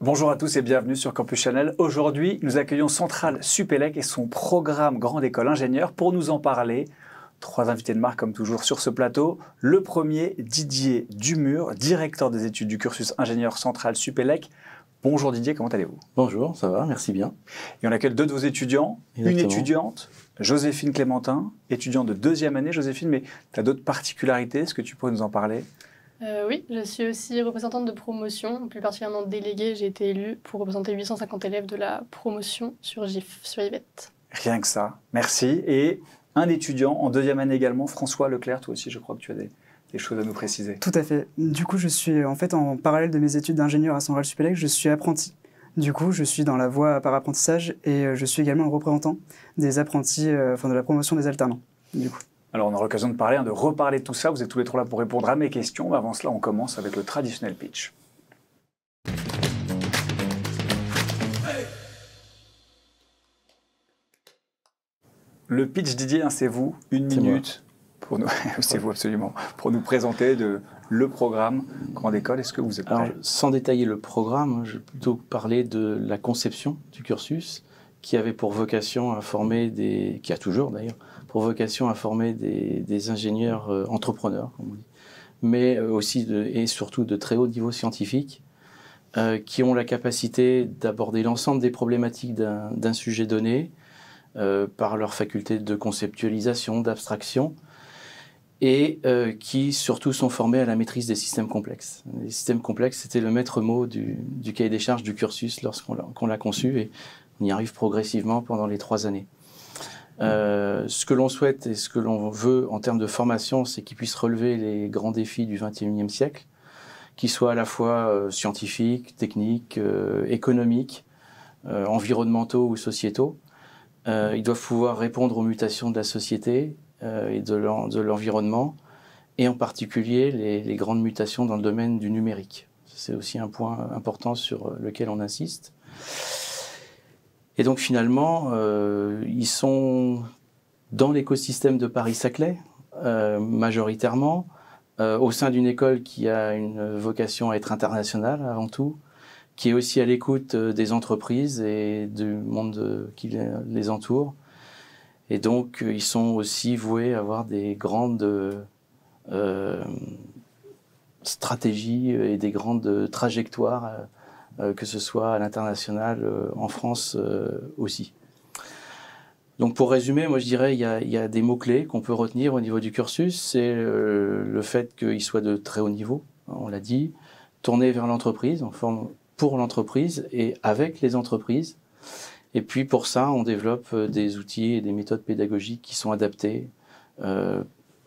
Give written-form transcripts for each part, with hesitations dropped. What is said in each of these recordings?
Bonjour à tous et bienvenue sur Campus Channel. Aujourd'hui, nous accueillons CentraleSupélec et son programme Grande École Ingénieur pour nous en parler. Trois invités de marque comme toujours sur ce plateau. Le premier, Didier Dumur, directeur des études du cursus ingénieur CentraleSupélec. Bonjour Didier, comment allez-vous? Bonjour, ça va, merci bien. Et on accueille deux de vos étudiants. Exactement. Une étudiante, Joséphine Clémentin, étudiante de deuxième année. Joséphine, mais tu as d'autres particularités, est-ce que tu pourrais nous en parler? Oui, je suis aussi représentante de promotion, plus particulièrement déléguée. J'ai été élue pour représenter 850 élèves de la promotion sur Gif-sur-Yvette. Rien que ça, merci. Et un étudiant en deuxième année également, François Leclerc, toi aussi je crois que tu as des choses à nous préciser. Tout à fait. Du coup, je suis en fait en parallèle de mes études d'ingénieur à CentraleSupélec, je suis apprenti. Du coup, je suis dans la voie par apprentissage et je suis également le représentant des apprentis, enfin de la promotion des alternants, du coup. Alors, on aura l'occasion de parler, de reparler de tout ça. Vous êtes tous les trois là pour répondre à mes questions. Mais avant cela, on commence avec le traditionnel pitch. Le pitch, Didier, hein, c'est vous. Une minute pour nous. C'est vous, absolument. Pour nous présenter le programme Grande École. Est-ce que vous êtes prêts? Alors, sans détailler le programme, je vais plutôt parler de la conception du cursus qui avait pour vocation à former des... qui a toujours, d'ailleurs, pour vocation à former des ingénieurs entrepreneurs, comme on dit, mais aussi et surtout de très haut niveau scientifique, qui ont la capacité d'aborder l'ensemble des problématiques d'un sujet donné par leur faculté de conceptualisation, d'abstraction, et qui surtout sont formés à la maîtrise des systèmes complexes. Les systèmes complexes, c'était le maître mot du cahier des charges du cursus lorsqu'on l'a conçu, et on y arrive progressivement pendant les 3 années. Ce que l'on souhaite et ce que l'on veut en termes de formation, c'est qu'ils puissent relever les grands défis du XXIe siècle, qu'ils soient à la fois scientifiques, techniques, économiques, environnementaux ou sociétaux. Ils doivent pouvoir répondre aux mutations de la société et de l'environnement, et en particulier les grandes mutations dans le domaine du numérique. C'est aussi un point important sur lequel on insiste. Et donc finalement, ils sont dans l'écosystème de Paris-Saclay, majoritairement, au sein d'une école qui a une vocation à être internationale avant tout, qui est aussi à l'écoute des entreprises et du monde qui les entoure. Et donc, ils sont aussi voués à avoir des grandes stratégies et des grandes trajectoires que ce soit à l'international, en France aussi. Donc pour résumer, moi je dirais il y a des mots-clés qu'on peut retenir au niveau du cursus, c'est le fait qu'il soit de très haut niveau, on l'a dit, tourné vers l'entreprise, on forme pour l'entreprise et avec les entreprises. Et puis pour ça, on développe des outils et des méthodes pédagogiques qui sont adaptées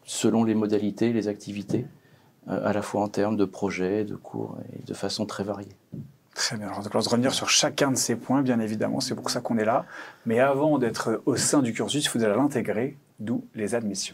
selon les modalités, les activités, à la fois en termes de projets, de cours et de façon très variée. Très bien, alors on va revenir sur chacun de ces points, bien évidemment, c'est pour ça qu'on est là. Mais avant d'être au sein du cursus, il faut déjà l'intégrer, d'où les admissions.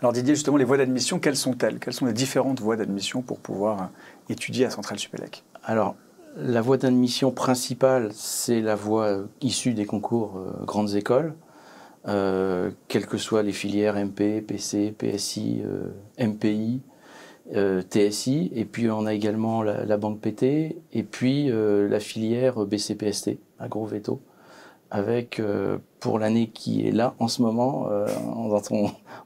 Alors Didier, justement, les voies d'admission, quelles sont-elles? Quelles sont les différentes voies d'admission pour pouvoir étudier à CentraleSupélec? Alors, la voie d'admission principale, c'est la voie issue des concours grandes écoles. Quelles que soient les filières MP, PC, PSI, MPI, TSI, et puis on a également la banque PT, et puis la filière BCPST, agro-véto, avec pour l'année qui est là en ce moment,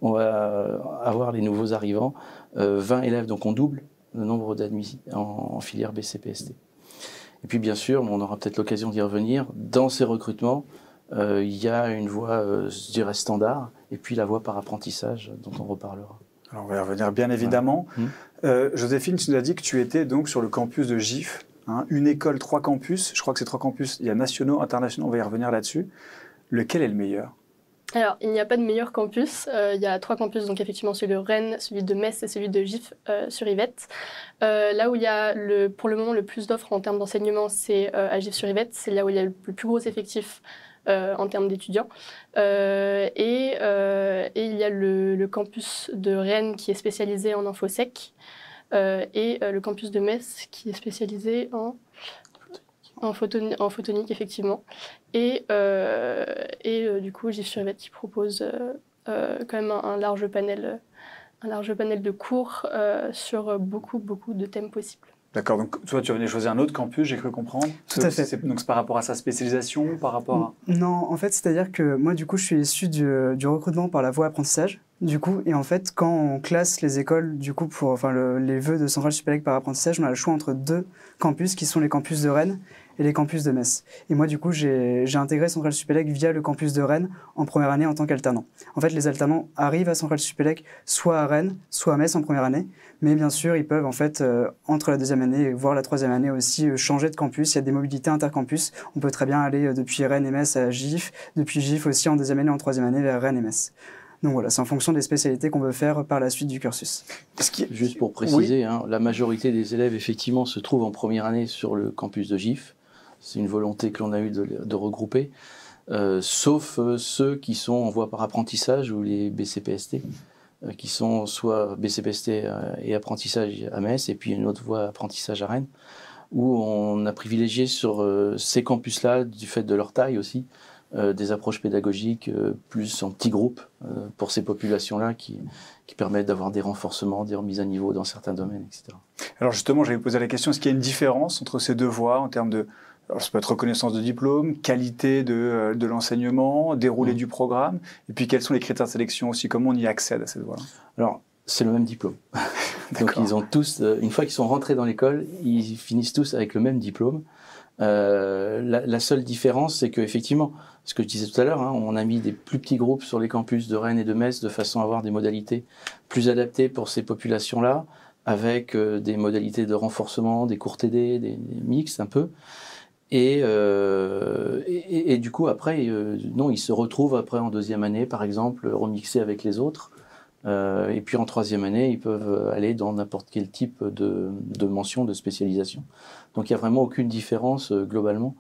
on va avoir les nouveaux arrivants, 20 élèves, donc on double le nombre d'admis en filière BCPST. Et puis bien sûr, on aura peut-être l'occasion d'y revenir, dans ces recrutements, y a une voie, je dirais, standard, et puis la voie par apprentissage dont on reparlera. Alors on va y revenir bien évidemment. Ouais. Joséphine, tu nous as dit que tu étais donc sur le campus de GIF, hein, une école, 3 campus, je crois que c'est 3 campus, il y a nationaux, internationaux, on va y revenir là-dessus. Lequel est le meilleur? Alors, il n'y a pas de meilleur campus. Il y a 3 campus, donc effectivement celui de Rennes, celui de Metz et celui de Gif-sur-Yvette. Là où il y a pour le moment le plus d'offres en termes d'enseignement, c'est à Gif-sur-Yvette. C'est là où il y a le plus gros effectif en termes d'étudiants. Et il y a le campus de Rennes qui est spécialisé en infosec. et le campus de Metz qui est spécialisé en photonique, effectivement. Et du coup, Gif-sur-Yvette qui propose quand même un large panel de cours sur beaucoup de thèmes possibles. D'accord, donc toi tu venais choisir un autre campus, j'ai cru comprendre. Tout à fait. Donc c'est par rapport à sa spécialisation, par rapport à... Non, en fait, c'est-à-dire que moi du coup je suis issu du recrutement par la voie apprentissage, du coup, et en fait quand on classe les écoles, du coup, pour enfin, les vœux de CentraleSupélec par apprentissage, on a le choix entre deux campus qui sont les campus de Rennes et les campus de Metz. Et moi du coup j'ai intégré CentraleSupélec via le campus de Rennes en première année en tant qu'alternant. En fait les alternants arrivent à CentraleSupélec soit à Rennes, soit à Metz en première année, mais bien sûr ils peuvent en fait entre la deuxième année voire la troisième année aussi changer de campus, il y a des mobilités intercampus, on peut très bien aller depuis Rennes et Metz à Gif, depuis Gif aussi en deuxième année, en troisième année vers Rennes et Metz. Donc voilà, c'est en fonction des spécialités qu'on veut faire par la suite du cursus. Juste pour préciser, oui, hein, la majorité des élèves effectivement se trouvent en première année sur le campus de Gif. C'est une volonté que l'on a eue de regrouper, sauf ceux qui sont en voie par apprentissage ou les BCPST, qui sont soit BCPST et apprentissage à Metz, et puis une autre voie apprentissage à Rennes, où on a privilégié sur ces campus-là, du fait de leur taille aussi, des approches pédagogiques plus en petits groupes pour ces populations-là qui permettent d'avoir des renforcements, des remises à niveau dans certains domaines, etc. Alors justement, j'avais posé la question, est-ce qu'il y a une différence entre ces deux voies en termes de... Alors, ça peut être reconnaissance de diplôme, qualité de l'enseignement, déroulé du programme, et puis quels sont les critères de sélection aussi, comment on y accède à cette voie-là? Alors, c'est le même diplôme. Donc, ils ont tous, une fois qu'ils sont rentrés dans l'école, ils finissent tous avec le même diplôme. La seule différence, c'est qu'effectivement, ce que je disais tout à l'heure, hein, on a mis des plus petits groupes sur les campus de Rennes et de Metz de façon à avoir des modalités plus adaptées pour ces populations-là, avec des modalités de renforcement, des cours TD, des mix un peu. Et du coup, après, non, ils se retrouvent après en deuxième année, par exemple, remixés avec les autres. Et puis en troisième année, ils peuvent aller dans n'importe quel type de mention, de spécialisation. Donc il n'y a vraiment aucune différence globalement.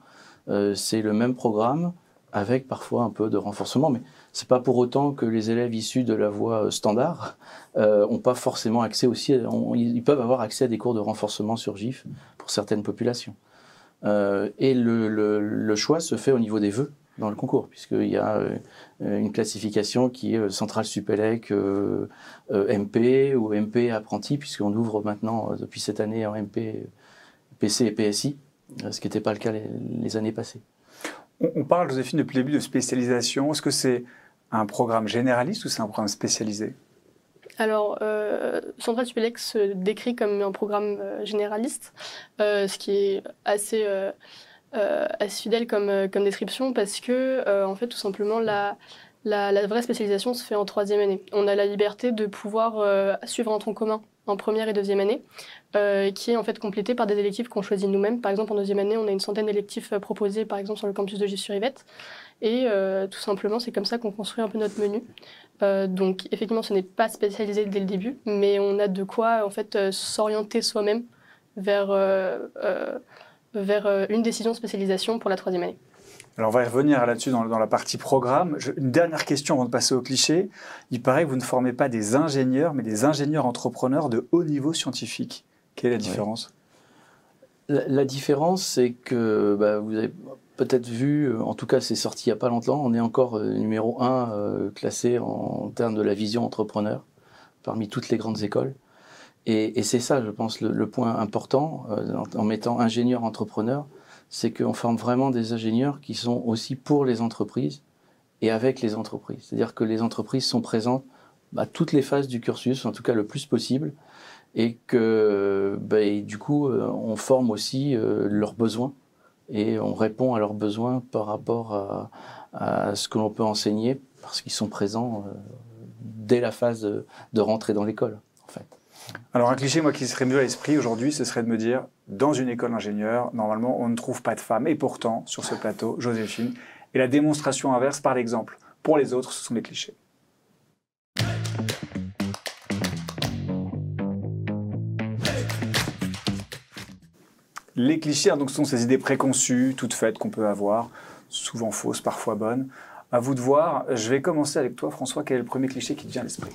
C'est le même programme, avec parfois un peu de renforcement, mais c'est pas pour autant que les élèves issus de la voie standard n'ont pas forcément accès aussi. Ils peuvent avoir accès à des cours de renforcement sur GIF pour certaines populations. Et le choix se fait au niveau des vœux dans le concours, puisqu'il y a une classification qui est CentraleSupélec MP ou MP apprenti, puisqu'on ouvre maintenant depuis cette année en MP, PC et PSI, ce qui n'était pas le cas les années passées. On parle, Joséphine, depuis le début de spécialisation. Est-ce que c'est un programme généraliste ou c'est un programme spécialisé ? Alors, CentraleSupélec se décrit comme un programme généraliste, ce qui est assez, assez fidèle comme description, parce que, en fait, tout simplement, la vraie spécialisation se fait en troisième année. On a la liberté de pouvoir suivre un tronc commun en première et deuxième année, qui est en fait complétée par des électifs qu'on choisit nous-mêmes. Par exemple, en deuxième année, on a une centaine d'électifs proposés, par exemple, sur le campus de Gif-sur-Yvette. Et tout simplement, c'est comme ça qu'on construit un peu notre menu. Donc, effectivement, ce n'est pas spécialisé dès le début, mais on a de quoi, en fait, s'orienter soi-même vers une décision de spécialisation pour la troisième année. Alors, on va y revenir là-dessus dans la partie programme. Une dernière question avant de passer au cliché. Il paraît que vous ne formez pas des ingénieurs, mais des ingénieurs entrepreneurs de haut niveau scientifique. Quelle est la différence ? La différence, c'est que vous avez peut-être vu, en tout cas c'est sorti il n'y a pas longtemps, on est encore numéro 1 classé en termes de la vision entrepreneur parmi toutes les grandes écoles. Et c'est ça, je pense, le point important en mettant ingénieur entrepreneur, c'est qu'on forme vraiment des ingénieurs qui sont aussi pour les entreprises et avec les entreprises. C'est-à-dire que les entreprises sont présentes à toutes les phases du cursus, en tout cas le plus possible, et que du coup on forme aussi leurs besoins et on répond à leurs besoins par rapport à ce que l'on peut enseigner, parce qu'ils sont présents dès la phase de rentrée dans l'école, en fait. Alors un cliché, moi, qui serait mieux à l'esprit aujourd'hui, ce serait de me dire, dans une école d'ingénieurs, normalement on ne trouve pas de femmes, et pourtant sur ce plateau, Joséphine, et la démonstration inverse par l'exemple. Pour les autres, ce sont des clichés. Les clichés, donc, sont ces idées préconçues, toutes faites, qu'on peut avoir, souvent fausses, parfois bonnes. À vous de voir. Je vais commencer avec toi, François. Quel est le premier cliché qui te vient à l'esprit ?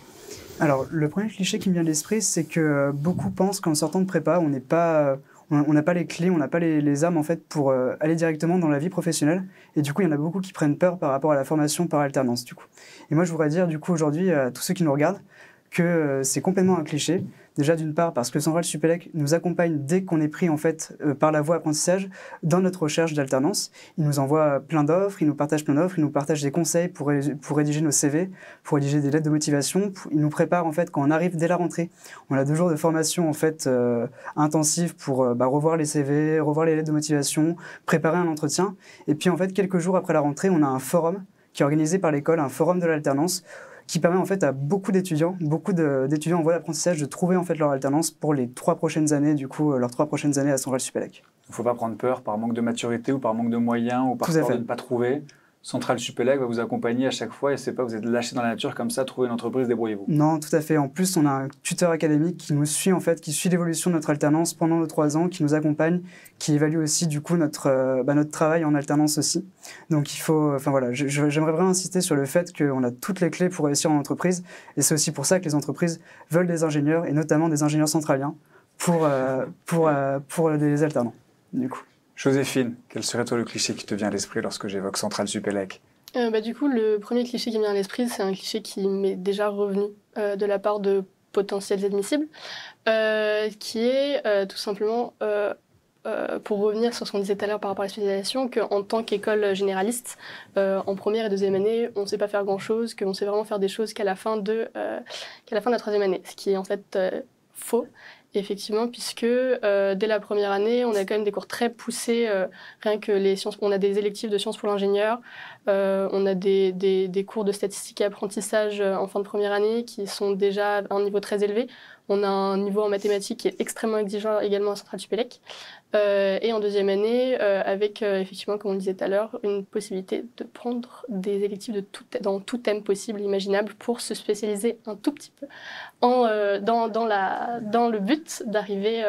Alors, le premier cliché qui me vient à l'esprit, c'est que beaucoup pensent qu'en sortant de prépa, on n'est pas... On n'a pas les clés, on n'a pas les armes en fait pour aller directement dans la vie professionnelle. Et du coup, il y en a beaucoup qui prennent peur par rapport à la formation par alternance. Du coup. Et moi, je voudrais dire du coup aujourd'hui à tous ceux qui nous regardent que c'est complètement un cliché. Déjà d'une part parce que CentraleSupélec nous accompagne dès qu'on est pris en fait par la voie apprentissage dans notre recherche d'alternance. Il nous envoie plein d'offres, il nous partage plein d'offres, il nous partage des conseils pour rédiger nos CV, pour rédiger des lettres de motivation. Il nous prépare en fait quand on arrive dès la rentrée. On a 2 jours de formation en fait intensive pour revoir les CV, revoir les lettres de motivation, préparer un entretien. Et puis en fait quelques jours après la rentrée, on a un forum qui est organisé par l'école, un forum de l'alternance, qui permet en fait à beaucoup d'étudiants en voie d'apprentissage de trouver en fait leur alternance pour les 3 prochaines années, du coup, leurs 3 prochaines années à CentraleSupélec. Il ne faut pas prendre peur par manque de maturité ou par manque de moyens ou par peur de ne pas trouver. CentraleSupélec va vous accompagner à chaque fois et c'est pas vous êtes lâché dans la nature comme ça, trouver une entreprise, débrouillez-vous. Non, tout à fait. En plus, on a un tuteur académique qui nous suit en fait, qui suit l'évolution de notre alternance pendant nos 3 ans, qui nous accompagne, qui évalue aussi du coup notre travail en alternance aussi. Donc il faut, enfin voilà, j'aimerais vraiment insister sur le fait qu'on a toutes les clés pour réussir en entreprise et c'est aussi pour ça que les entreprises veulent des ingénieurs et notamment des ingénieurs centraliens pour des alternants du coup. Joséphine, quel serait toi le cliché qui te vient à l'esprit lorsque j'évoque CentraleSupélec? Du coup, le premier cliché qui me vient à l'esprit, c'est un cliché qui m'est déjà revenu de la part de potentiels admissibles, qui est tout simplement, pour revenir sur ce qu'on disait tout à l'heure par rapport à la spécialisation, qu'en tant qu'école généraliste, en première et deuxième année, on ne sait pas faire grand-chose, qu'on sait vraiment faire des choses qu'à la fin de la 3e année, ce qui est en fait faux. Effectivement, puisque dès la première année, on a quand même des cours très poussés, rien que les sciences. On a des électifs de sciences pour l'ingénieur, on a des cours de statistique et apprentissage en fin de première année qui sont déjà à un niveau très élevé. On a un niveau en mathématiques qui est extrêmement exigeant également à CentraleSupélec. Et en deuxième année, avec effectivement, comme on le disait tout à l'heure, une possibilité de prendre des électifs de dans tout thème possible, imaginable, pour se spécialiser un tout petit peu dans le but d'arriver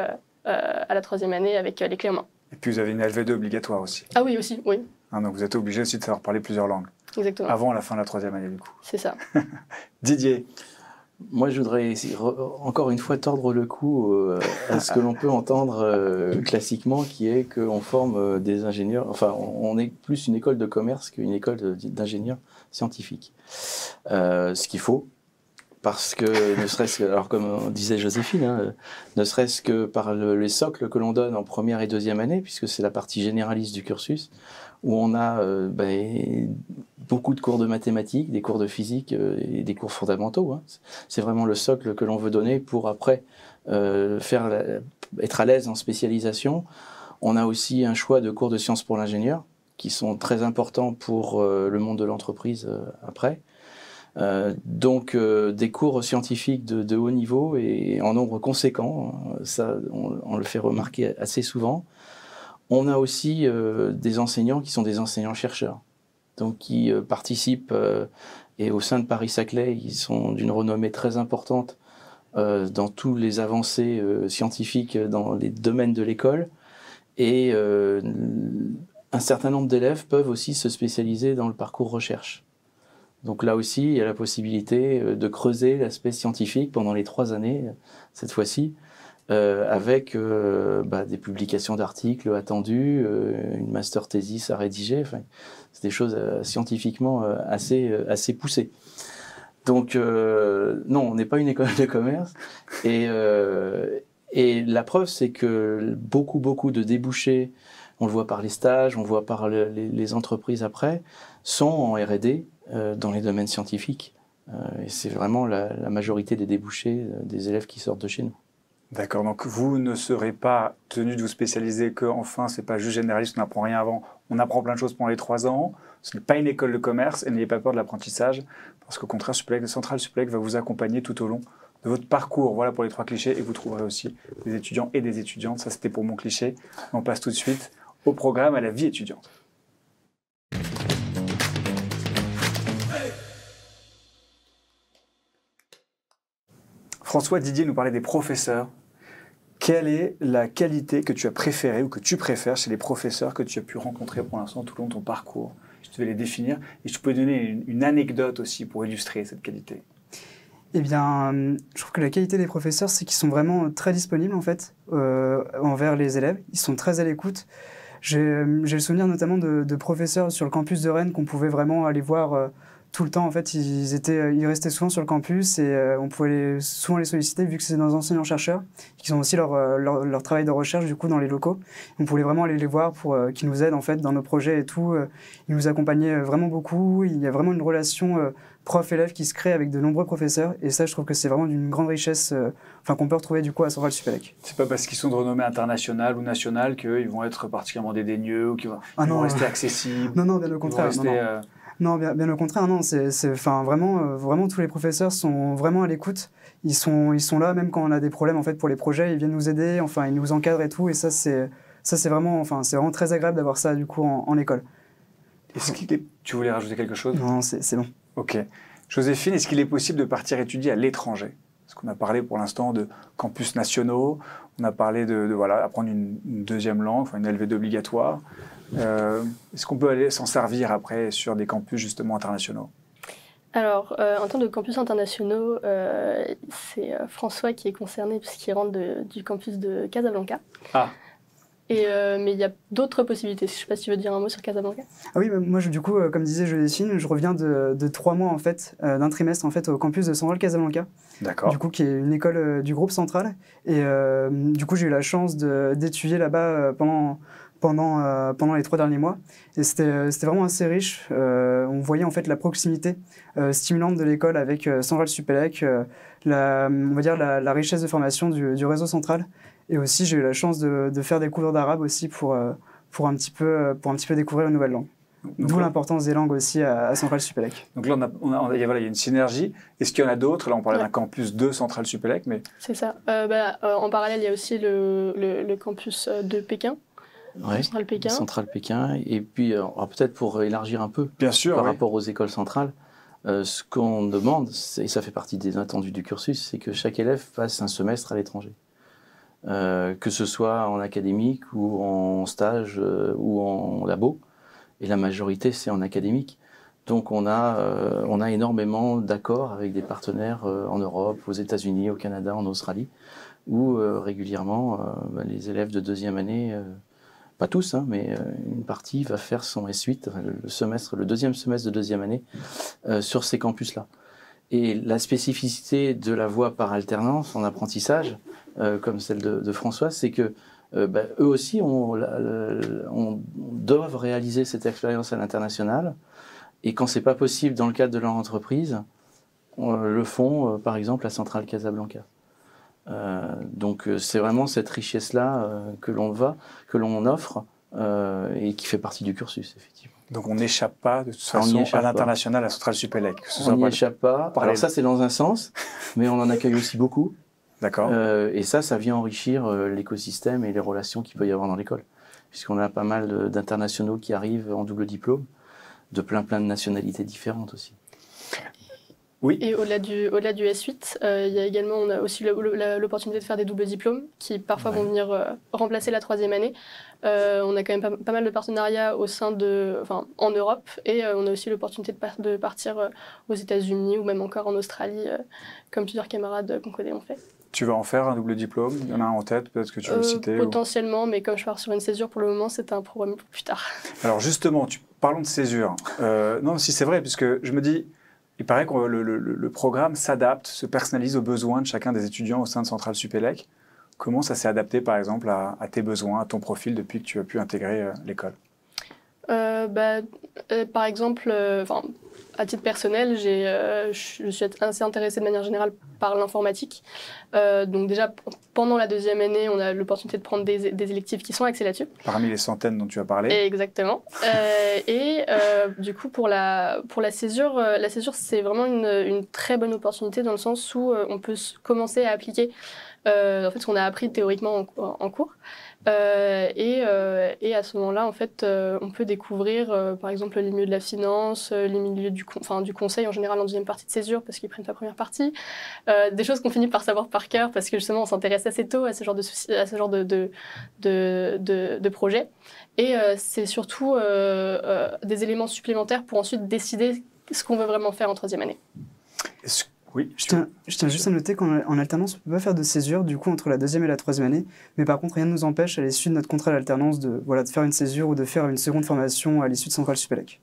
à la 3e année avec les clés en main. Et puis vous avez une LV2 obligatoire aussi. Ah oui, aussi, oui. Hein, donc vous êtes obligé aussi de savoir parler plusieurs langues. Exactement. Avant la fin de la 3e année, du coup. C'est ça. Didier, moi je voudrais encore une fois tordre le cou à ce que l'on peut entendre classiquement, qui est qu'on forme des ingénieurs, enfin on est plus une école de commerce qu'une école d'ingénieurs scientifiques. Ce qu'il faut. Parce que, ne serait-ce que, alors comme disait Joséphine, hein, ne serait-ce que par les socles que l'on donne en 1re et 2e année, puisque c'est la partie généraliste du cursus, où on a beaucoup de cours de mathématiques, des cours de physique et des cours fondamentaux. Hein. C'est vraiment le socle que l'on veut donner pour après être à l'aise en spécialisation. On a aussi un choix de cours de sciences pour l'ingénieur, qui sont très importants pour le monde de l'entreprise après. Donc des cours scientifiques de haut niveau et en nombre conséquent, ça on le fait remarquer assez souvent. On a aussi des enseignants qui sont des enseignants-chercheurs, donc qui participent et au sein de Paris-Saclay, ils sont d'une renommée très importante dans tous les avancées scientifiques dans les domaines de l'école et un certain nombre d'élèves peuvent aussi se spécialiser dans le parcours recherche. Donc là aussi, il y a la possibilité de creuser l'aspect scientifique pendant les 3 années, cette fois-ci, avec des publications d'articles attendus, une master thesis à rédiger. Enfin, c'est des choses scientifiquement assez poussées. Donc non, on n'est pas une école de commerce. Et la preuve, c'est que beaucoup de débouchés, on le voit par les stages, on le voit par les entreprises après, sont en R&D. Dans les domaines scientifiques. Et c'est vraiment la majorité des débouchés des élèves qui sortent de chez nous. D'accord, donc vous ne serez pas tenu de vous spécialiser que, enfin, c'est pas juste généraliste, on n'apprend rien avant. On apprend plein de choses pendant les 3 ans. Ce n'est pas une école de commerce et n'ayez pas peur de l'apprentissage, parce qu'au contraire, CentraleSupélec va vous accompagner tout au long de votre parcours. Voilà pour les 3 clichés, et vous trouverez aussi des étudiants et des étudiantes. Ça, c'était pour mon cliché. On passe tout de suite au programme à la vie étudiante. François, Didier nous parlait des professeurs. Quelle est la qualité que tu as préférée ou que tu préfères chez les professeurs que tu as pu rencontrer pour l'instant tout au long de ton parcours? Je devais les définir et je pouvais donner une anecdote aussi pour illustrer cette qualité. Eh bien, je trouve que la qualité des professeurs, c'est qu'ils sont vraiment très disponibles, en fait, envers les élèves. Ils sont très à l'écoute. J'ai le souvenir notamment de professeurs sur le campus de Rennes qu'on pouvait vraiment aller voir tout le temps. En fait, ils restaient souvent sur le campus et on pouvait souvent les solliciter vu que c'est des enseignants-chercheurs qui ont aussi leur travail de recherche du coup dans les locaux. On pouvait vraiment aller les voir pour qu'ils nous aident en fait dans nos projets et tout. Ils nous accompagnaient vraiment beaucoup. Il y a vraiment une relation prof-élève qui se crée avec de nombreux professeurs et ça je trouve que c'est vraiment d'une grande richesse qu'on peut retrouver du coup à CentraleSupélec. C'est pas parce qu'ils sont de renommée internationale ou nationale qu'ils vont être particulièrement dédaigneux ou qu'ils vont, rester accessibles. Non, bien au contraire. Non, bien au contraire, non. Vraiment, tous les professeurs sont vraiment à l'écoute. Ils sont là, même quand on a des problèmes en fait, pour les projets, ils viennent nous aider, ils nous encadrent et tout. Et ça, c'est vraiment, très agréable d'avoir ça, du coup, en école. Est-ce qu'il est... Tu voulais rajouter quelque chose? Non, c'est bon. OK. Joséphine, est-ce qu'il est possible de partir étudier à l'étranger? Parce qu'on a parlé pour l'instant de campus nationaux, on a parlé d'apprendre une deuxième langue, une LV2 obligatoire. Est-ce qu'on peut aller s'en servir après sur des campus justement internationaux? Alors, en termes de campus internationaux, c'est François qui est concerné puisqu'il rentre du campus de Casablanca. Ah. Mais il y a d'autres possibilités. Je ne sais pas si tu veux dire un mot sur Casablanca. Ah oui, moi du coup, comme disait Joséphine, je reviens de 3 mois en fait, d'un trimestre en fait au campus de Centrale Casablanca. D'accord. Du coup, qui est une école du groupe Centrale. Et du coup, j'ai eu la chance d'étudier là-bas pendant les 3 derniers mois. Et c'était vraiment assez riche. On voyait en fait la proximité stimulante de l'école avec CentraleSupélec, on va dire la richesse de formation du réseau Centrale. Et aussi, j'ai eu la chance de faire des cours d'arabe aussi pour un petit peu découvrir une nouvelle langue. D'où l'importance des langues aussi à CentraleSupélec. Donc là, il y a une synergie. Est-ce qu'il y en a d'autres? Là, on parlait d'un campus de CentraleSupélec, mais... C'est ça. En parallèle, il y a aussi le campus de Pékin. Ouais, Centrale Pékin. Centrale Pékin. Et puis, peut-être pour élargir un peu par rapport aux écoles centrales, ce qu'on demande, et ça fait partie des attendus du cursus, c'est que chaque élève passe un semestre à l'étranger. Que ce soit en académique ou en stage ou en labo. Et la majorité, c'est en académique. Donc, on a énormément d'accords avec des partenaires en Europe, aux États-Unis, au Canada, en Australie, où régulièrement, les élèves de 2e année... Pas tous, hein, mais une partie va faire son S8, le deuxième semestre de 2e année, sur ces campus-là. Et la spécificité de la voie par alternance en apprentissage, comme celle de François, c'est que eux aussi doivent réaliser cette expérience à l'international. Et quand ce n'est pas possible dans le cadre de leur entreprise, on le font par exemple à Centrale Casablanca. Donc c'est vraiment cette richesse-là que l'on offre et qui fait partie du cursus, effectivement. Donc on n'échappe pas de toute façon à l'international, à CentraleSupélec. On n'y échappe pas. Alors ça c'est dans un sens, mais on en accueille aussi beaucoup. D'accord. Et ça vient enrichir l'écosystème et les relations qu'il peut y avoir dans l'école, puisqu'on a pas mal d'internationaux qui arrivent en double diplôme, de plein de nationalités différentes aussi. Oui. Et au-delà du S8, on a aussi l'opportunité de faire des doubles diplômes qui parfois vont venir remplacer la 3e année. On a quand même pas mal de partenariats en Europe et on a aussi l'opportunité de partir aux États-Unis ou même encore en Australie, comme plusieurs camarades concordés ont fait. Tu vas en faire un double diplôme? Il y en a un en tête, peut-être que tu veux le citer? Potentiellement, mais comme je pars sur une césure pour le moment, c'est un programme pour plus tard. Alors justement, parlons de césure. Non, si c'est vrai, puisque je me dis... Il paraît que le programme s'adapte, se personnalise aux besoins de chacun des étudiants au sein de CentraleSupélec. Comment ça s'est adapté, par exemple, à tes besoins, à ton profil, depuis que tu as pu intégrer l'école? Par exemple, à titre personnel, je suis assez intéressée de manière générale par l'informatique. Donc déjà, pendant la 2e année, on a l'opportunité de prendre des électives qui sont axées là-dessus. Parmi les centaines dont tu as parlé. Exactement. Du coup, pour la césure, c'est vraiment une très bonne opportunité dans le sens où on peut commencer à appliquer ce qu'on a appris théoriquement en cours. Et à ce moment-là, en fait, on peut découvrir, par exemple, les milieux de la finance, les milieux du conseil en général en 2e partie de césure parce qu'ils prennent la 1re partie, des choses qu'on finit par savoir par cœur parce que justement on s'intéresse assez tôt à ce genre de projet. Et c'est surtout des éléments supplémentaires pour ensuite décider ce qu'on veut vraiment faire en 3e année. Oui. Je tiens juste à noter qu'en alternance, on ne peut pas faire de césure, du coup, entre la deuxième et la troisième année. Mais par contre, rien ne nous empêche, à l'issue de notre contrat d'alternance, de faire une césure ou de faire une seconde formation à l'issue de CentraleSupélec.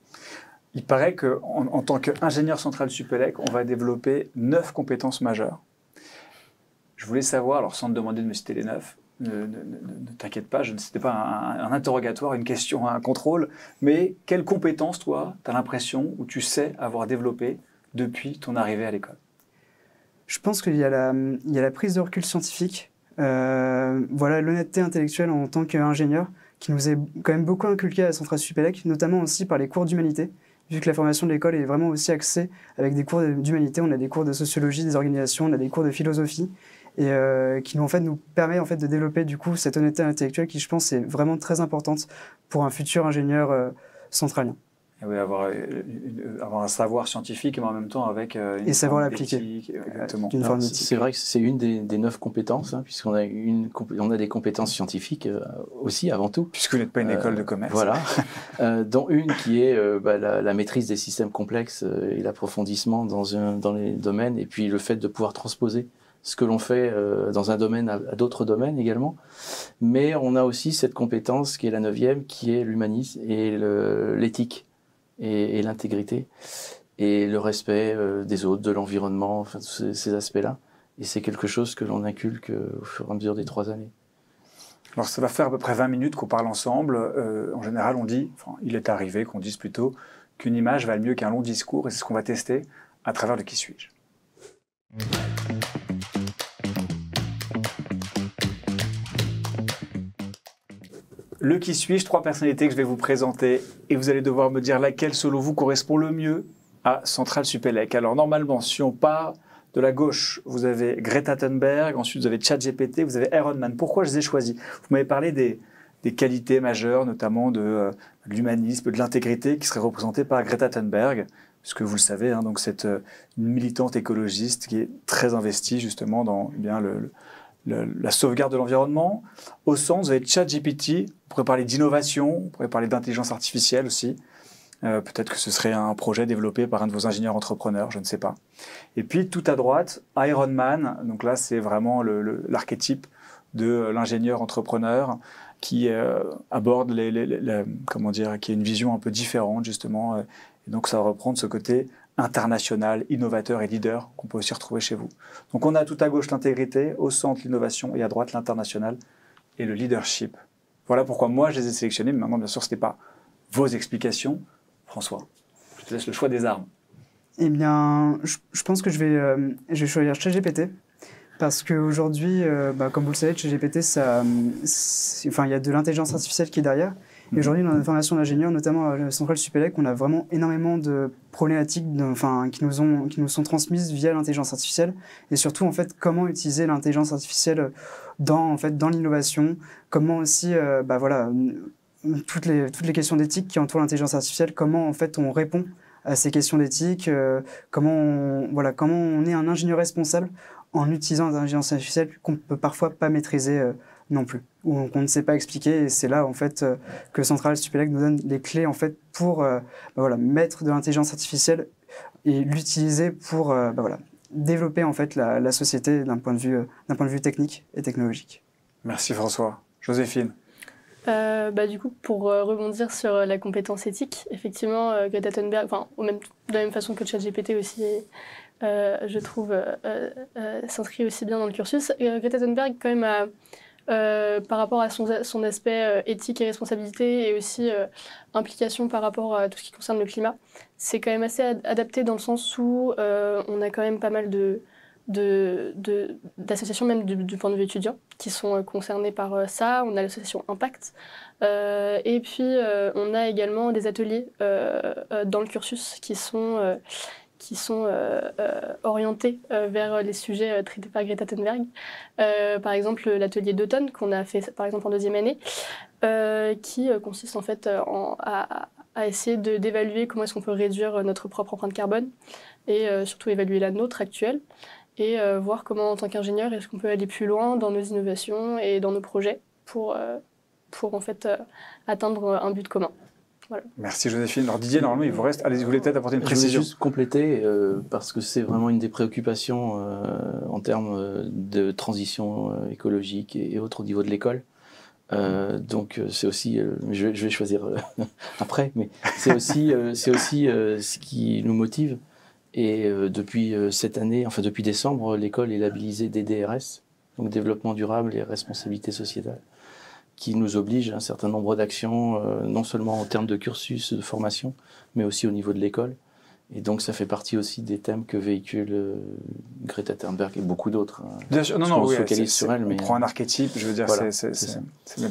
Il paraît qu'en tant qu'ingénieur CentraleSupélec, on va développer 9 compétences majeures. Je voulais savoir, alors sans te demander de me citer les 9, ne t'inquiète pas, c'était pas un interrogatoire, une question, un contrôle, mais quelles compétences, toi, tu as l'impression ou tu sais avoir développées depuis ton arrivée à l'école? Je pense qu'il y a la prise de recul scientifique, voilà, l'honnêteté intellectuelle en tant qu'ingénieur, qui nous est quand même beaucoup inculquée à CentraleSupélec, notamment aussi par les cours d'humanité, vu que la formation de l'école est vraiment aussi axée avec des cours d'humanité. On a des cours de sociologie, des organisations, on a des cours de philosophie, et qui nous, nous permet de développer du coup cette honnêteté intellectuelle qui, je pense, est vraiment très importante pour un futur ingénieur centralien. Oui, avoir un savoir scientifique, mais en même temps avec et savoir l'appliquer. C'est vrai que c'est une des 9 compétences, hein, puisqu'on a, des compétences scientifiques aussi, avant tout. Puisque vous n'êtes pas une école de commerce. Voilà, dont une qui est la maîtrise des systèmes complexes et l'approfondissement dans les domaines, et puis le fait de pouvoir transposer ce que l'on fait dans un domaine à d'autres domaines également. Mais on a aussi cette compétence qui est la 9e, qui est l'humanisme et l'éthique. Et l'intégrité, et le respect des autres, de l'environnement, enfin, tous ces aspects-là. Et c'est quelque chose que l'on inculque au fur et à mesure des 3 années. Alors ça va faire à peu près 20 minutes qu'on parle ensemble. En général, on dit, enfin, il est arrivé qu'on dise plutôt qu'une image vaut mieux qu'un long discours, et c'est ce qu'on va tester à travers le « Qui suis-je ». Le qui suis-je, 3 personnalités que je vais vous présenter et vous allez devoir me dire laquelle, selon vous, correspond le mieux à CentraleSupélec. Alors normalement, si on part de la gauche, vous avez Greta Thunberg, ensuite vous avez ChatGPT, vous avez Iron Man. Pourquoi je les ai choisis? Vous m'avez parlé des qualités majeures, notamment de l'humanisme, de l'intégrité qui serait représentée par Greta Thunberg, puisque vous le savez, hein, donc c'est une militante écologiste qui est très investie justement dans la sauvegarde de l'environnement. Au centre, vous avez ChatGPT, on pourrait parler d'innovation, on pourrait parler d'intelligence artificielle aussi. Peut-être que ce serait un projet développé par un de vos ingénieurs entrepreneurs, je ne sais pas. Et puis tout à droite, Iron Man, donc là c'est vraiment l'archétype de l'ingénieur entrepreneur qui aborde comment dire, qui a une vision un peu différente justement. Et donc ça va reprendre ce côté international, innovateur et leader qu'on peut aussi retrouver chez vous. Donc on a tout à gauche l'intégrité, au centre l'innovation et à droite l'international et le leadership. Voilà pourquoi moi je les ai sélectionnés, mais maintenant bien sûr ce n'est pas vos explications. François, je te laisse le choix des armes. Eh bien, je pense que je vais choisir ChatGPT. Parce qu'aujourd'hui, comme vous le savez, ChatGPT, il y a de l'intelligence artificielle qui est derrière. Et aujourd'hui, dans la formation d'ingénieurs, notamment à la CentraleSupélec, on a vraiment énormément de problématiques qui nous sont transmises via l'intelligence artificielle. Et surtout, en fait, comment utiliser l'intelligence artificielle dans l'innovation, comment aussi, toutes les questions d'éthique qui entourent l'intelligence artificielle, comment, en fait, on répond à ces questions d'éthique, comment on est un ingénieur responsable en utilisant l'intelligence artificielle qu'on peut parfois pas maîtriser non plus, ou qu'on ne sait pas expliquer. Et c'est là, en fait, que CentraleSupélec nous donne les clés, en fait, pour mettre de l'intelligence artificielle et l'utiliser pour développer, en fait, la société d'un point de vue technique et technologique. Merci François. Joséphine. Du coup, pour rebondir sur la compétence éthique, effectivement, Greta Thunberg, de la même façon que ChatGPT aussi, je trouve, s'inscrit aussi bien dans le cursus. Greta Thunberg, quand même, par rapport à son aspect éthique et responsabilité, et aussi implication par rapport à tout ce qui concerne le climat, c'est quand même assez adapté dans le sens où on a quand même pas mal d'associations, même du point de vue étudiant, qui sont concernées par ça. On a l'association Impact, et puis on a également des ateliers dans le cursus qui sont orientés vers les sujets traités par Greta Thunberg. Par exemple, l'atelier d'automne qu'on a fait par exemple en 2e année, qui consiste en fait à essayer d'évaluer comment est-ce qu'on peut réduire notre propre empreinte carbone, et surtout évaluer la nôtre actuelle, et voir comment, en tant qu'ingénieur, est-ce qu'on peut aller plus loin dans nos innovations et dans nos projets pour en fait atteindre un but commun. Voilà. Merci Joséphine. Alors Didier, normalement, il vous reste. Allez, vous voulez peut-être apporter une précision. Je vais juste compléter parce que c'est vraiment une des préoccupations en termes de transition écologique et autres au niveau de l'école. Donc c'est aussi, je vais choisir après, mais c'est aussi, ce qui nous motive. Et depuis cette année, enfin depuis décembre, l'école est labellisée DDRS, donc Développement durable et responsabilité sociétale, qui nous oblige à un certain nombre d'actions, non seulement en termes de cursus, de formation, mais aussi au niveau de l'école. Et donc, ça fait partie aussi des thèmes que véhicule Greta Thunberg et beaucoup d'autres. Bien sûr, non, non, oui, on prend un archétype, je veux dire, voilà, c'est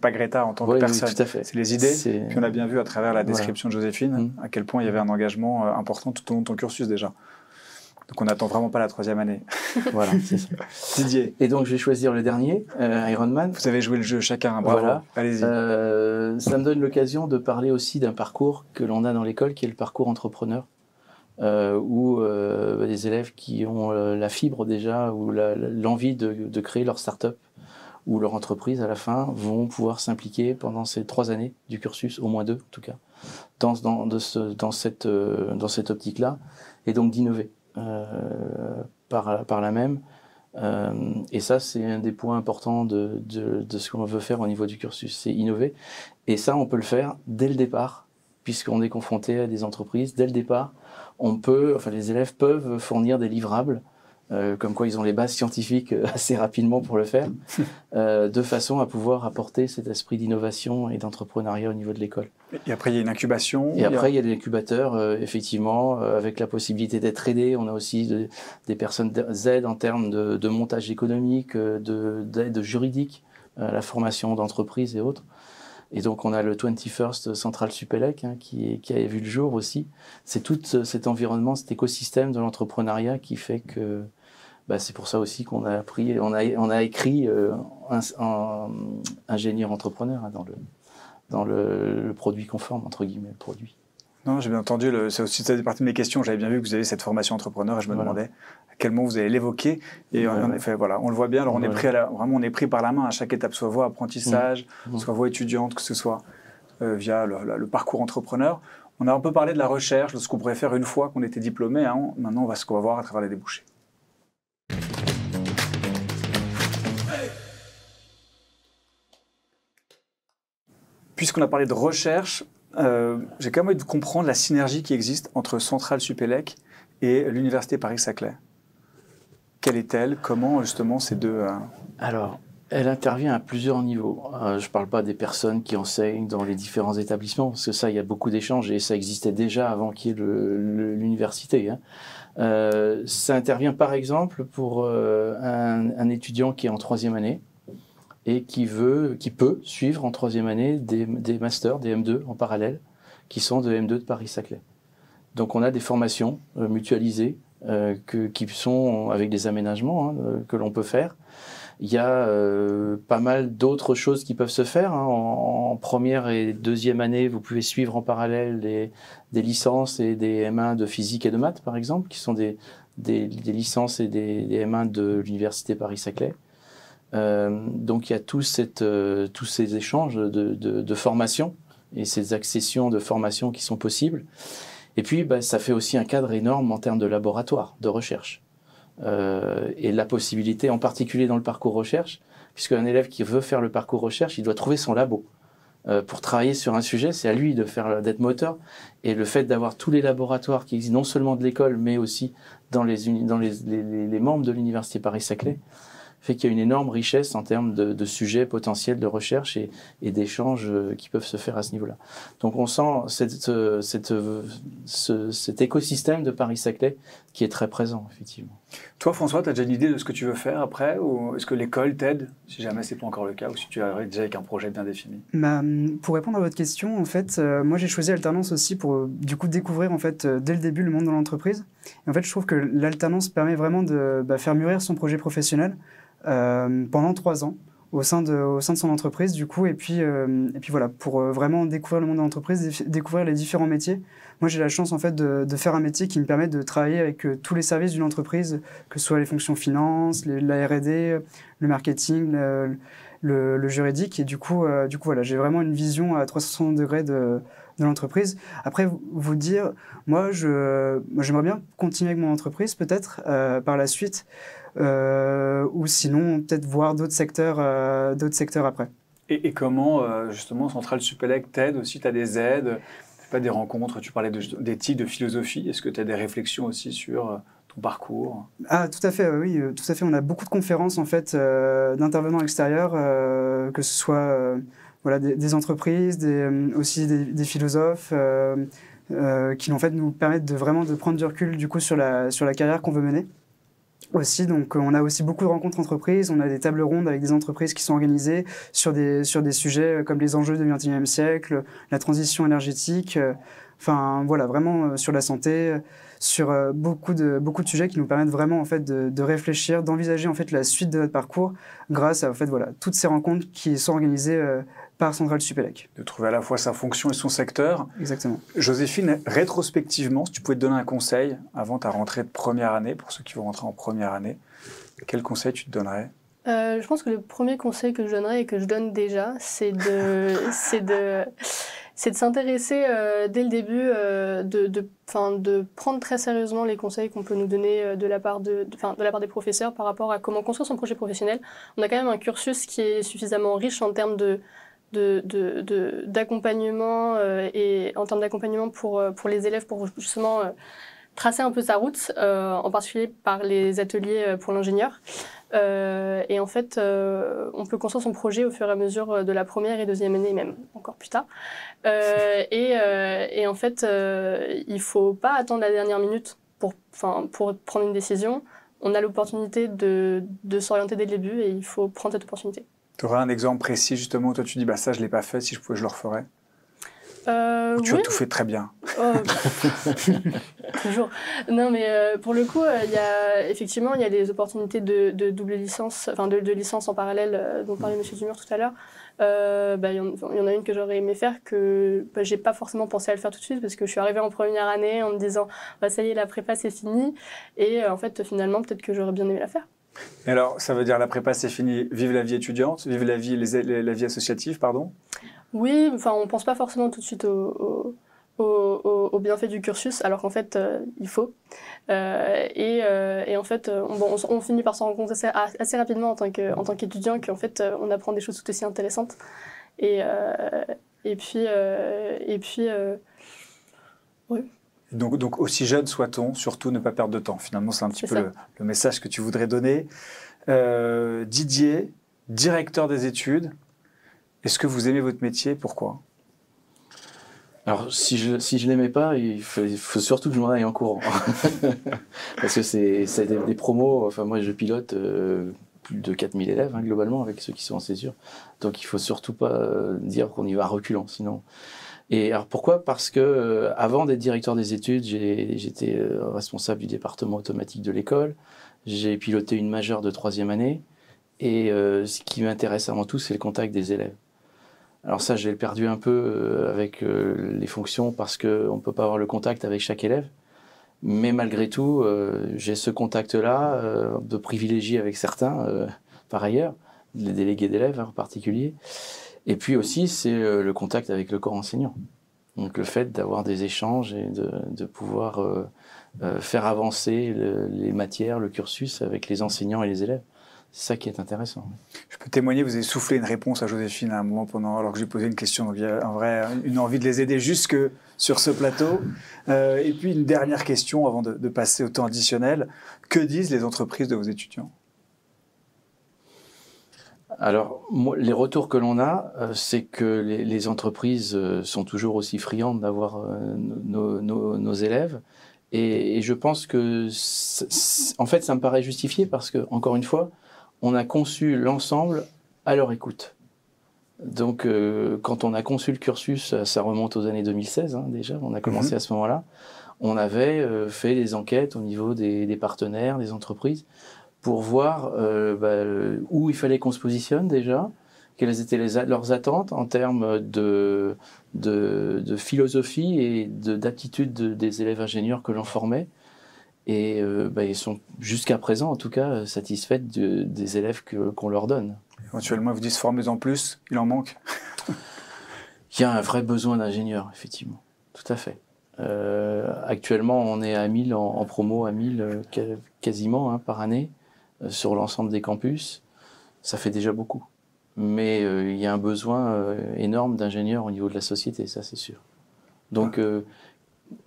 pas Greta en tant que personne, oui, c'est les idées. Puis on a bien vu à travers la description de Joséphine à quel point il y avait un engagement important tout au long de ton cursus déjà. Donc, on n'attend vraiment pas la troisième année. Voilà, c'est ça. Didier. Et donc, je vais choisir le dernier, Iron Man. Vous avez joué le jeu chacun, hein, bravo. Voilà. Allez-y. Ça me donne l'occasion de parler aussi d'un parcours que l'on a dans l'école, qui est le parcours entrepreneur, où des élèves qui ont la fibre déjà, ou l'envie de créer leur start-up, ou leur entreprise à la fin, vont pouvoir s'impliquer pendant ces 3 années du cursus, au moins 2 en tout cas, dans cette optique-là, et donc d'innover. Par la même. Et ça, c'est un des points importants de ce qu'on veut faire au niveau du cursus, c'est innover. Et ça, on peut le faire dès le départ, puisqu'on est confronté à des entreprises. Dès le départ, les élèves peuvent fournir des livrables, comme quoi ils ont les bases scientifiques assez rapidement pour le faire, de façon à pouvoir apporter cet esprit d'innovation et d'entrepreneuriat au niveau de l'école. Et après, il y a une incubation. Et après, il y a des incubateurs, effectivement, avec la possibilité d'être aidés. On a aussi des personnes d'aide en termes de montage économique, d'aide juridique, la formation d'entreprises et autres. Et donc, on a le 21st CentraleSupélec hein, qui a vu le jour aussi. C'est tout cet environnement, cet écosystème de l'entrepreneuriat qui fait que... Bah, c'est pour ça aussi qu'on a appris, on a écrit un ingénieur entrepreneur hein, dans le produit conforme, entre guillemets, le produit. Non, j'ai bien entendu, c'est aussi partie de mes questions. J'avais bien vu que vous avez cette formation entrepreneur et je me demandais à quel moment vous allez l'évoquer. Et en effet, voilà, on le voit bien. Alors, on est pris par la main à chaque étape, soit voie apprentissage, soit voie étudiante, que ce soit via le parcours entrepreneur. On a un peu parlé de la recherche, de ce qu'on pourrait faire une fois qu'on était diplômé. Hein. Maintenant, on va voir à travers les débouchés. Puisqu'on a parlé de recherche, j'ai quand même envie de comprendre la synergie qui existe entre CentraleSupélec et l'Université Paris-Saclay. Quelle est-elle? Comment, justement, ces deux... Alors, elle intervient à plusieurs niveaux. Je ne parle pas des personnes qui enseignent dans les différents établissements, parce que ça, il y a beaucoup d'échanges, et ça existait déjà avant qu'il y ait l'université. Hein. Ça intervient, par exemple, pour un étudiant qui est en 3e année, et qui peut suivre en 3e année des masters, des M2 en parallèle, qui sont de M2 de Paris-Saclay. Donc on a des formations mutualisées qui sont avec des aménagements hein, que l'on peut faire. Il y a pas mal d'autres choses qui peuvent se faire. Hein. En 1e et 2e année, vous pouvez suivre en parallèle des licences et des M1 de physique et de maths, par exemple, qui sont des licences et des M1 de l'Université Paris-Saclay. Donc il y a tous ces échanges de formation et ces accessions de formation qui sont possibles. Et puis bah, ça fait aussi un cadre énorme en termes de laboratoire, de recherche. Et la possibilité, en particulier dans le parcours recherche, puisqu'un élève qui veut faire le parcours recherche, il doit trouver son labo. Pour travailler sur un sujet, c'est à lui d'être moteur. Et le fait d'avoir tous les laboratoires qui existent, non seulement de l'école, mais aussi dans les membres de l'Université Paris-Saclay, fait qu'il y a une énorme richesse en termes de sujets potentiels de recherche et d'échanges qui peuvent se faire à ce niveau-là. Donc on sent cet écosystème de Paris-Saclay qui est très présent, effectivement. Toi, François, tu as déjà une idée de ce que tu veux faire après, ou est-ce que l'école t'aide, si jamais ce n'est pas encore le cas, ou si tu arrives déjà avec un projet bien défini? Bah, pour répondre à votre question, en fait, moi j'ai choisi l'alternance aussi pour du coup découvrir en fait, dès le début le monde de l'entreprise. En fait, je trouve que l'alternance permet vraiment de faire mûrir son projet professionnel pendant 3 ans au sein de son entreprise, du coup, et puis voilà, pour vraiment découvrir le monde de l'entreprise, découvrir les différents métiers. Moi, j'ai la chance, en fait, de faire un métier qui me permet de travailler avec tous les services d'une entreprise, que ce soit les fonctions finance, la R&D, le marketing, le juridique. Et du coup voilà, j'ai vraiment une vision à 360 degrés de l'entreprise. Après, vous dire, moi, j'aimerais bien continuer avec mon entreprise, peut-être, par la suite, ou sinon, peut-être voir d'autres secteurs après. Et comment, justement, CentraleSupélec t'aide aussi? Tu as des aides, pas des rencontres? Tu parlais d'éthique, de philosophie. Est-ce que tu as des réflexions aussi sur ton parcours? Ah, tout à fait, oui, tout à fait. On a beaucoup de conférences, en fait, d'intervenants extérieurs, que ce soit... voilà, des entreprises, aussi des philosophes qui en fait, nous permettent de vraiment de prendre du recul du coup, sur la carrière qu'on veut mener. Aussi, donc, on a aussi beaucoup de rencontres entreprises, on a des tables rondes avec des entreprises qui sont organisées sur des sujets comme les enjeux du XXIe siècle, la transition énergétique, enfin voilà, vraiment sur la santé, sur beaucoup de sujets qui nous permettent vraiment en fait, de réfléchir, d'envisager en fait, la suite de notre parcours grâce à en fait, voilà, toutes ces rencontres qui sont organisées par CentraleSupélec. De trouver à la fois sa fonction et son secteur. Exactement. Joséphine, rétrospectivement, si tu pouvais te donner un conseil avant ta rentrée de première année, pour ceux qui vont rentrer en première année, quel conseil tu te donnerais? Je pense que le premier conseil que je donnerais et que je donne déjà, c'est de s'intéresser dès le début, de prendre très sérieusement les conseils qu'on peut nous donner de la part des professeurs par rapport à comment construire son projet professionnel. On a quand même un cursus qui est suffisamment riche en termes d'accompagnement et en termes d'accompagnement pour les élèves, pour justement tracer un peu sa route, en particulier par les ateliers pour l'ingénieur. Et en fait, on peut construire son projet au fur et à mesure de la première et deuxième année, même encore plus tard. Et en fait, il faut pas attendre la dernière minute pour prendre une décision. On a l'opportunité de s'orienter dès le début et il faut prendre cette opportunité. Tu aurais un exemple précis, justement, où toi, tu dis, bah, ça, je ne l'ai pas fait, si je pouvais, je le referais? Ou tu as tout fait très bien? Toujours. Non, mais pour le coup, effectivement, il y a les opportunités de double licence, enfin de licence en parallèle dont parlait M. Dumur tout à l'heure. Il y en a une que j'aurais aimé faire, que j'ai pas forcément pensé à le faire tout de suite parce que je suis arrivée en première année en me disant « ça y est, la prépa, c'est fini ». Et en fait, finalement, peut-être que j'aurais bien aimé la faire. Et alors, ça veut dire la prépa, c'est fini. Vive la vie étudiante, vive la vie, la vie associative, pardon? Oui, enfin, on ne pense pas forcément tout de suite au bienfait du cursus, alors qu'en fait, il faut. Et en fait, on finit par s'en rendre compte assez rapidement en tant qu'étudiant qu'en fait, on apprend des choses tout aussi intéressantes. Oui. Donc aussi jeune soit-on, surtout ne pas perdre de temps. Finalement, c'est un petit peu le message que tu voudrais donner. Didier, directeur des études, est-ce que vous aimez votre métier? Pourquoi? Alors, si je l'aimais pas, il faut surtout que je m'en aille en courant. Parce que c'est des promos. Enfin, moi, je pilote plus de 4000 élèves, hein, globalement, avec ceux qui sont en césure. Donc, il ne faut surtout pas dire qu'on y va reculant, sinon... Et alors pourquoi? Parce que avant d'être directeur des études, j'étais responsable du département automatique de l'école. J'ai piloté une majeure de troisième année. Et ce qui m'intéresse avant tout, c'est le contact des élèves. Alors ça, j'ai perdu un peu avec les fonctions parce qu'on ne peut pas avoir le contact avec chaque élève. Mais malgré tout, j'ai ce contact-là de privilégié avec certains, par ailleurs, les délégués d'élèves hein, en particulier. Et puis aussi, c'est le contact avec le corps enseignant. Donc le fait d'avoir des échanges et de pouvoir faire avancer les matières, le cursus avec les enseignants et les élèves. C'est ça qui est intéressant. Je peux témoigner, vous avez soufflé une réponse à Joséphine à un moment alors que j'ai posé une question. Donc il y a une envie de les aider jusque sur ce plateau. Et puis une dernière question avant de passer au temps additionnel. Que disent les entreprises de vos étudiants? Alors, moi, les retours que l'on a, c'est que les entreprises sont toujours aussi friandes d'avoir nos élèves. Et je pense que, en fait, ça me paraît justifié parce que, encore une fois, on a conçu l'ensemble à leur écoute. Donc, quand on a conçu le cursus, ça remonte aux années 2016 hein, déjà, on a commencé à ce moment-là, on avait fait des enquêtes au niveau des partenaires, des entreprises, pour voir où il fallait qu'on se positionne déjà, quelles étaient leurs attentes en termes de philosophie et d'aptitude des élèves ingénieurs que l'on formait. Et ils sont jusqu'à présent, en tout cas, satisfaits des élèves qu'on leur donne. Éventuellement, ils vous disent formez-en plus, il en manque. Il y a un vrai besoin d'ingénieurs, effectivement. Tout à fait. Actuellement, on est à 1000 en promo, à 1000 quasiment par année sur l'ensemble des campus. Ça fait déjà beaucoup. Mais il y a un besoin énorme d'ingénieurs au niveau de la société, ça c'est sûr. Donc, il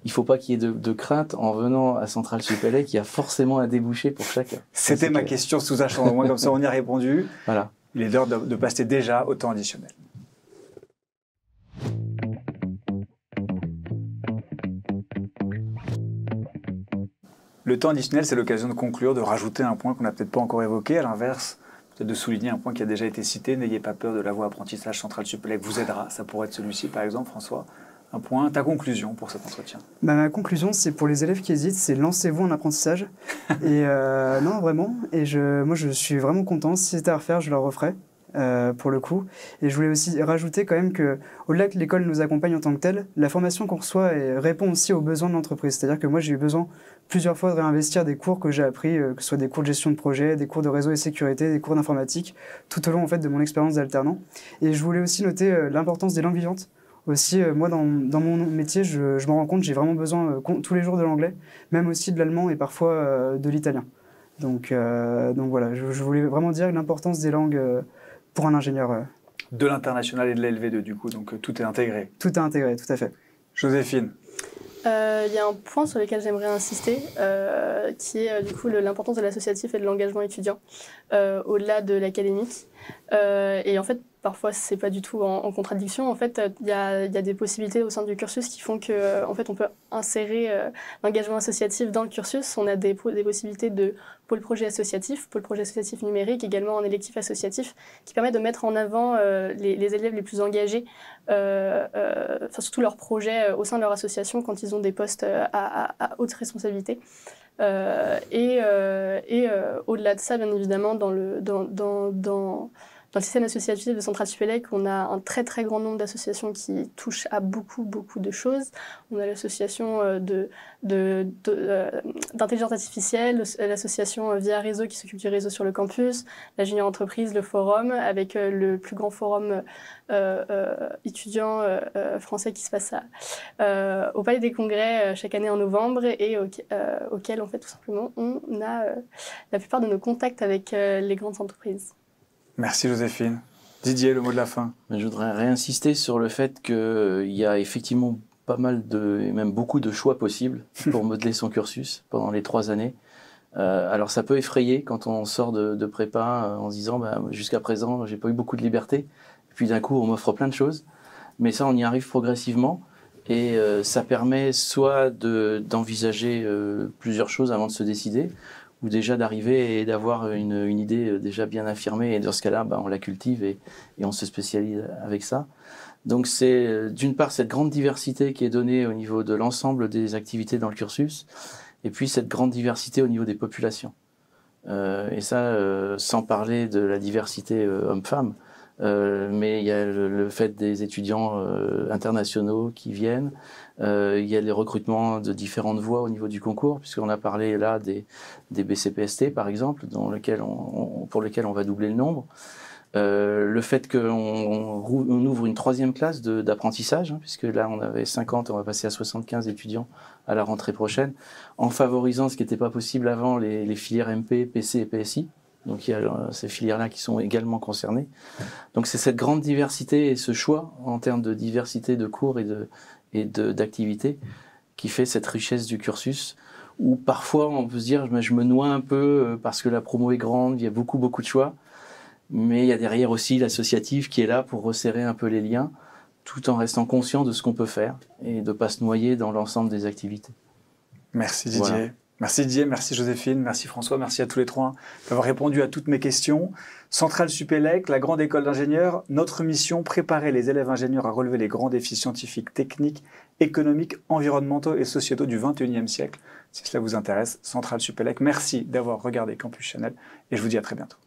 ne faut pas qu'il y ait de crainte en venant à CentraleSupélec, il y a forcément un débouché pour chacun. C'était ma question sous-jacente, au moins comme ça on y a répondu. Voilà. Il est l'heure de passer déjà au temps additionnel. Le temps additionnel, c'est l'occasion de conclure, de rajouter un point qu'on n'a peut-être pas encore évoqué, à l'inverse, peut-être de souligner un point qui a déjà été cité, n'ayez pas peur de la voie apprentissage CentraleSupélec vous aidera. Ça pourrait être celui-ci par exemple, François. Un point, ta conclusion pour cet entretien? Ma conclusion, c'est pour les élèves qui hésitent, c'est lancez-vous en apprentissage. Et non, vraiment, et moi je suis vraiment content, si c'était à refaire, je le referais, pour le coup. Et je voulais aussi rajouter quand même que, au-delà que l'école nous accompagne en tant que telle, la formation qu'on reçoit répond aussi aux besoins de l'entreprise. C'est-à-dire que moi j'ai eu besoin plusieurs fois de réinvestir des cours que j'ai appris, que ce soit des cours de gestion de projet, des cours de réseau et sécurité, des cours d'informatique, tout au long en fait de mon expérience d'alternant. Et je voulais aussi noter l'importance des langues vivantes. Aussi, moi, dans mon métier, je me rends compte, j'ai vraiment besoin tous les jours de l'anglais, même aussi de l'allemand et parfois de l'italien. Donc voilà, je voulais vraiment dire l'importance des langues pour un ingénieur. De l'international et de la LV2, du coup, donc tout est intégré. Tout est intégré, tout à fait. Joséphine? Il y a un point sur lequel j'aimerais insister, qui est du coup l'importance de l'associatif et de l'engagement étudiant, au-delà de l'académique. Et en fait, parfois, c'est pas du tout en contradiction. En fait, il y a des possibilités au sein du cursus qui font que, en fait, on peut insérer l'engagement associatif dans le cursus. On a des possibilités de pôle projet associatif, pôle projet associatif numérique, également en électif associatif, qui permet de mettre en avant les élèves les plus engagés, surtout leurs projets au sein de leur association quand ils ont des postes à haute responsabilité. Au-delà de ça, bien évidemment, dans le système associatif de CentraleSupélec, on a un très très grand nombre d'associations qui touchent à beaucoup beaucoup de choses. On a l'association d'intelligence artificielle, l'association Via Réseau qui s'occupe du réseau sur le campus, la junior entreprise, le forum, avec le plus grand forum étudiant français qui se passe au Palais des Congrès chaque année en novembre et auquel en fait tout simplement on a la plupart de nos contacts avec les grandes entreprises. Merci Joséphine. Didier, le mot de la fin. Je voudrais réinsister sur le fait qu'il y a effectivement pas mal et même beaucoup de choix possibles pour modeler son cursus pendant les 3 années. Alors ça peut effrayer quand on sort de prépa en se disant « jusqu'à présent, j'ai pas eu beaucoup de liberté ». Et puis d'un coup, on m'offre plein de choses. Mais ça, on y arrive progressivement et ça permet soit d'envisager plusieurs choses avant de se décider, ou déjà d'arriver et d'avoir une idée déjà bien affirmée. Et dans ce cas-là, on la cultive et on se spécialise avec ça. Donc c'est d'une part cette grande diversité qui est donnée au niveau de l'ensemble des activités dans le cursus, et puis cette grande diversité au niveau des populations. Et ça, sans parler de la diversité homme-femme, mais il y a le fait des étudiants internationaux qui viennent, il y a les recrutements de différentes voies au niveau du concours, puisqu'on a parlé là des BCPST par exemple, pour lesquels on va doubler le nombre. Le fait qu'on ouvre une 3e classe d'apprentissage, puisque là on avait 50, on va passer à 75 étudiants à la rentrée prochaine, en favorisant ce qui n'était pas possible avant les filières MP, PC et PSI. Donc il y a ces filières-là qui sont également concernées. Donc c'est cette grande diversité et ce choix en termes de diversité de cours et d'activités qui fait cette richesse du cursus, où parfois on peut se dire « je me noie un peu parce que la promo est grande, il y a beaucoup beaucoup de choix », mais il y a derrière aussi l'associatif qui est là pour resserrer un peu les liens, tout en restant conscient de ce qu'on peut faire et de ne pas se noyer dans l'ensemble des activités. Merci Didier. Voilà. Merci Didier, merci Joséphine, merci François, merci à tous les 3 d'avoir répondu à toutes mes questions. CentraleSupélec, la grande école d'ingénieurs, notre mission, préparer les élèves ingénieurs à relever les grands défis scientifiques, techniques, économiques, environnementaux et sociétaux du 21e siècle. Si cela vous intéresse, CentraleSupélec, merci d'avoir regardé Campus Channel et je vous dis à très bientôt.